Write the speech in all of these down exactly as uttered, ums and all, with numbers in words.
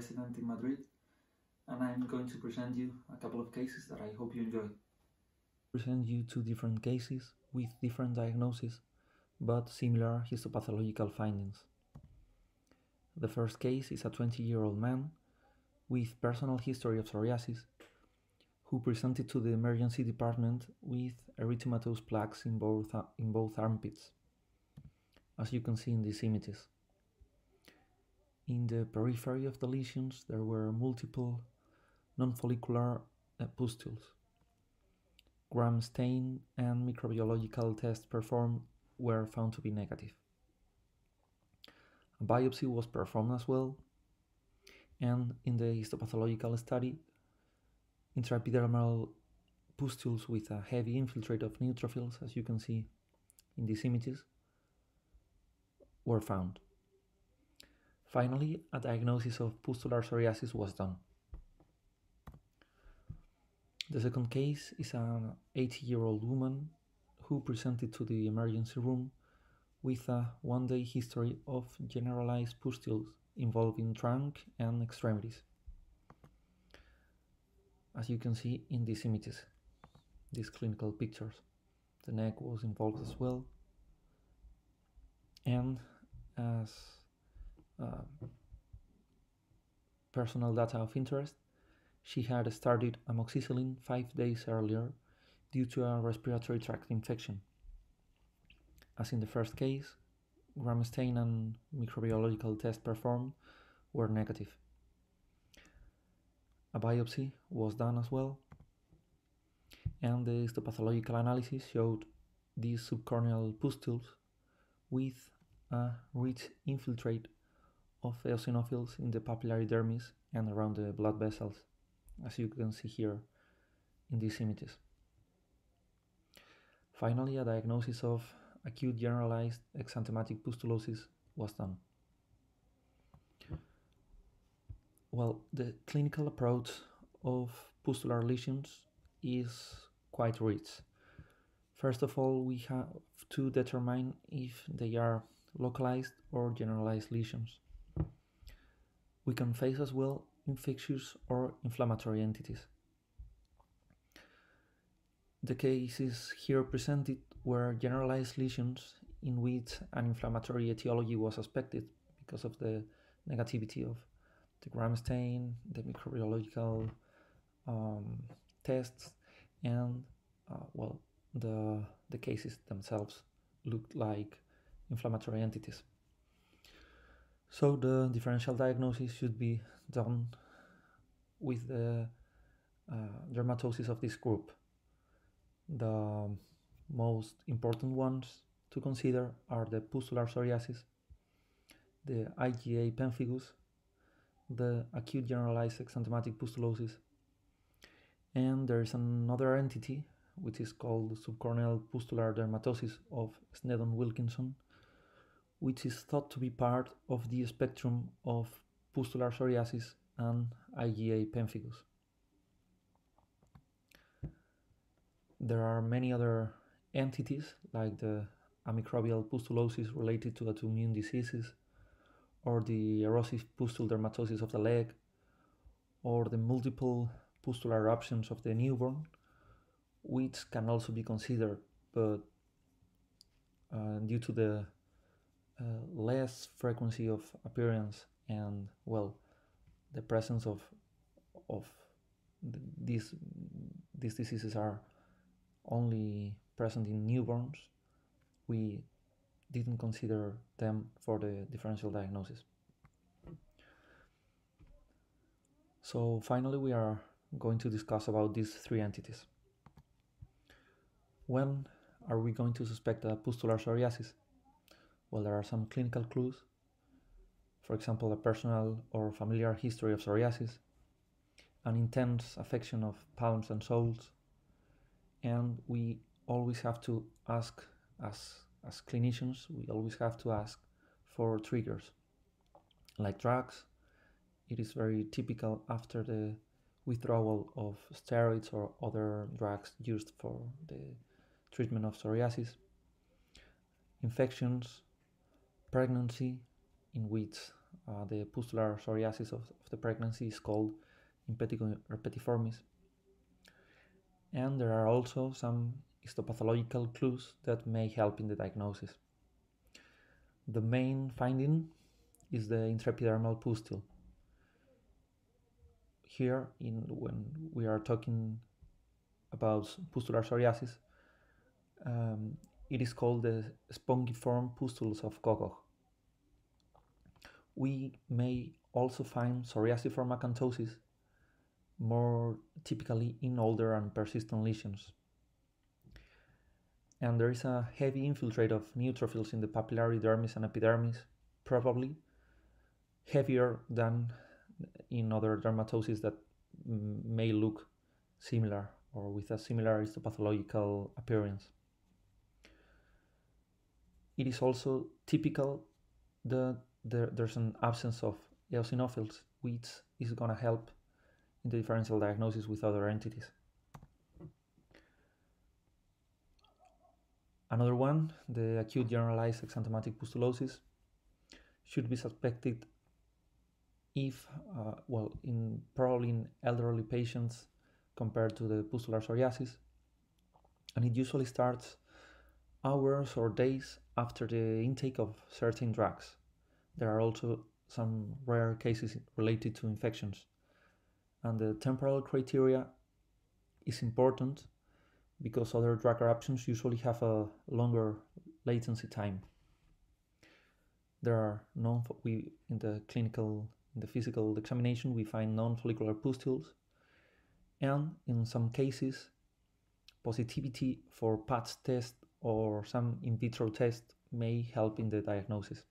resident in Madrid, and I'm going to present you a couple of cases that I hope you enjoy. Present you two different cases with different diagnoses, but similar histopathological findings. The first case is a twenty-year-old man with personal history of psoriasis, who presented to the emergency department with erythematous plaques in both, in both armpits, as you can see in these images. In the periphery of the lesions, there were multiple non-follicular uh, pustules. Gram stain and microbiological tests performed were found to be negative. A biopsy was performed as well, and in the histopathological study, intraepidermal pustules with a heavy infiltrate of neutrophils, as you can see in these images, were found. Finally, a diagnosis of pustular psoriasis was done. The second case is an eighty-year-old woman who presented to the emergency room with a one-day history of generalized pustules involving trunk and extremities, as you can see in these images, these clinical pictures. The neck was involved as well, and as uh, personal data of interest, she had started amoxicillin five days earlier due to a respiratory tract infection. As in the first case, gram stain and microbiological tests performed were negative. A biopsy was done as well, and the histopathological analysis showed these subcorneal pustules with a rich infiltrate of eosinophils in the papillary dermis and around the blood vessels, as you can see here in these images. Finally, a diagnosis of acute generalized exanthematic pustulosis was done. Well, the clinical approach of pustular lesions is quite rich. First of all, we have to determine if they are localized or generalized lesions. We can face as well infectious or inflammatory entities. The cases here presented were generalized lesions in which an inflammatory etiology was suspected because of the negativity of the gram stain, the microbiological um, tests, and uh, well, the, the cases themselves looked like inflammatory entities. So the differential diagnosis should be done with the uh, dermatosis of this group. The most important ones to consider are the pustular psoriasis, the IgA pemphigus, the acute generalized exanthematic pustulosis, and there is another entity which is called subcorneal pustular dermatosis of Sneddon-Wilkinson, which is thought to be part of the spectrum of pustular psoriasis and IgA pemphigus. There are many other entities like the amicrobial pustulosis related to autoimmune diseases, or the erosive pustule dermatosis of the leg, or the multiple pustular eruptions of the newborn, which can also be considered, but uh, due to the uh, less frequency of appearance and, well, the presence of of th these these diseases are only present in newborns, we didn't consider them for the differential diagnosis. So finally, we are going to discuss about these three entities. When are we going to suspect a pustular psoriasis? Well, there are some clinical clues. For example, a personal or familiar history of psoriasis, an intense affection of palms and soles, and we always have to ask us as clinicians, we always have to ask for triggers, like drugs. It is very typical after the withdrawal of steroids or other drugs used for the treatment of psoriasis, infections, pregnancy, in which uh, the pustular psoriasis of, of the pregnancy is called impetigo herpetiformis. And there are also some histopathological clues that may help in the diagnosis. The main finding is the intraepidermal pustule. Here, in when we are talking about pustular psoriasis, um, it is called the spongiform pustules of Kogoj. We may also find psoriasiform acanthosis, more typically in older and persistent lesions. And there is a heavy infiltrate of neutrophils in the papillary dermis and epidermis, probably heavier than in other dermatoses that may look similar or with a similar histopathological appearance. It is also typical that there, there's an absence of eosinophils, which is going to help in the differential diagnosis with other entities. Another one, the acute generalized exantomatic pustulosis, should be suspected if, uh, well, in probably in elderly patients compared to the pustular psoriasis, and it usually starts hours or days after the intake of certain drugs. There are also some rare cases related to infections, and the temporal criteria is important because other drug eruptions usually have a longer latency time. There are non we in the clinical in the physical examination we find non-follicular pustules, and in some cases, positivity for P A T S test or some in vitro test may help in the diagnosis.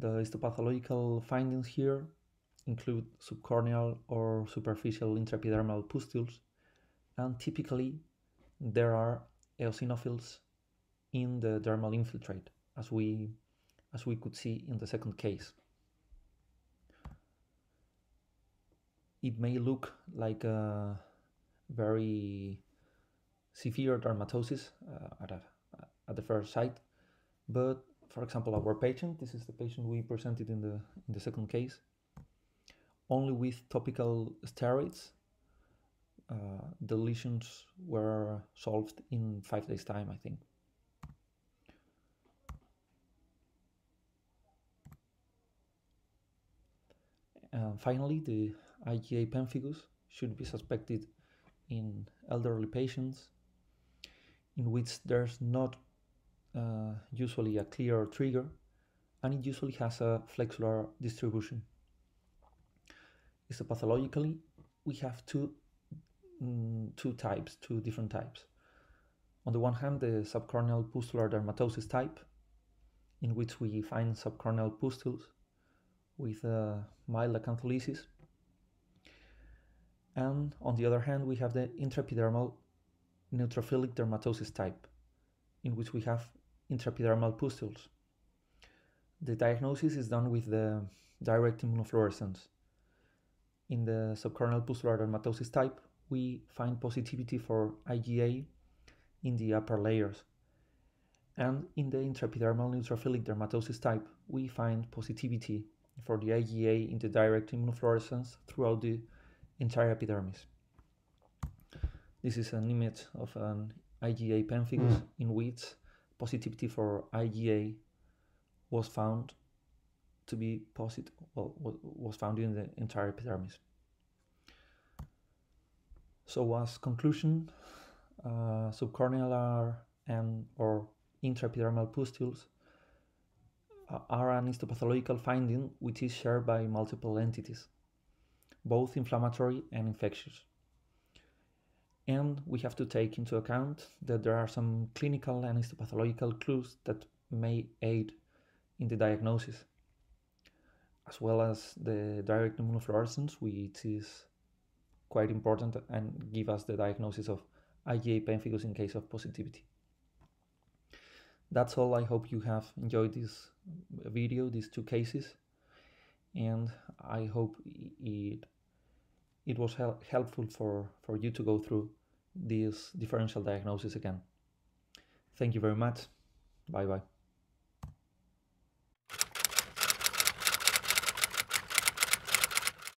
The histopathological findings here include subcorneal or superficial intraepidermal pustules, and typically there are eosinophils in the dermal infiltrate, as we, as we could see in the second case. It may look like a very severe dermatosis uh, at, a, at the first sight, but for example, our patient, this is the patient we presented in the, in the second case, only with topical steroids, Uh, the lesions were solved in five days' time, I think. And finally, the IgA pemphigus should be suspected in elderly patients in which there's not uh, usually a clear trigger, and it usually has a flexular distribution. Histopathologically, we have two two types, two different types. On the one hand, the subcorneal pustular dermatosis type, in which we find subcorneal pustules with uh, mild acantholysis. And on the other hand, we have the intraepidermal neutrophilic dermatosis type, in which we have intraepidermal pustules. The diagnosis is done with the direct immunofluorescence. In the subcorneal pustular dermatosis type, we find positivity for IgA in the upper layers. And in the intraepidermal neutrophilic dermatosis type, we find positivity for the IgA in the direct immunofluorescence throughout the entire epidermis. This is an image of an IgA pemphigus in which positivity for IgA was found to be positive, well, was found in the entire epidermis. So as conclusion, uh, subcorneal and or intraepidermal pustules are an histopathological finding which is shared by multiple entities, both inflammatory and infectious. And we have to take into account that there are some clinical and histopathological clues that may aid in the diagnosis, as well as the direct immunofluorescence, which is quite important and give us the diagnosis of IgA pemphigus in case of positivity. That's all. I hope you have enjoyed this video, these two cases, and I hope it, it was hel helpful for, for you to go through this differential diagnosis again. Thank you very much. Bye-bye.